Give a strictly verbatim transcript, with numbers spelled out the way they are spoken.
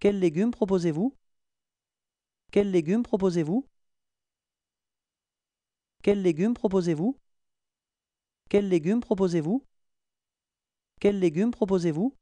Quels légumes proposez-vous? Quels légumes proposez-vous? Quels légumes proposez-vous? Quels légumes proposez-vous? Quels légumes proposez-vous?